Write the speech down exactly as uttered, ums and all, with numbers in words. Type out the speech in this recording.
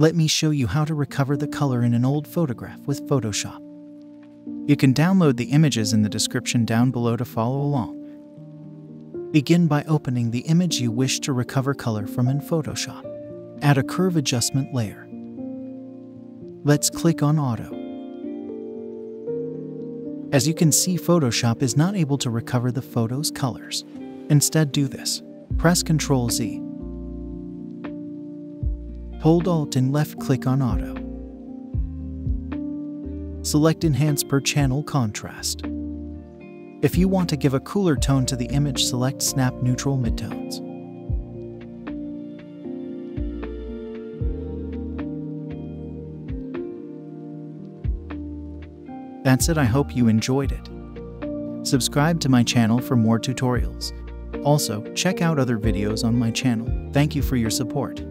Let me show you how to recover the color in an old photograph with Photoshop. You can download the images in the description down below to follow along. Begin by opening the image you wish to recover color from in Photoshop. Add a curve adjustment layer. Let's click on Auto. As you can see, Photoshop is not able to recover the photo's colors. Instead, do this. Press control Z. Hold Alt and left-click on Auto. Select Enhance per Channel Contrast. If you want to give a cooler tone to the image, select Snap Neutral Midtones. That's it. I hope you enjoyed it. Subscribe to my channel for more tutorials. Also, check out other videos on my channel. Thank you for your support.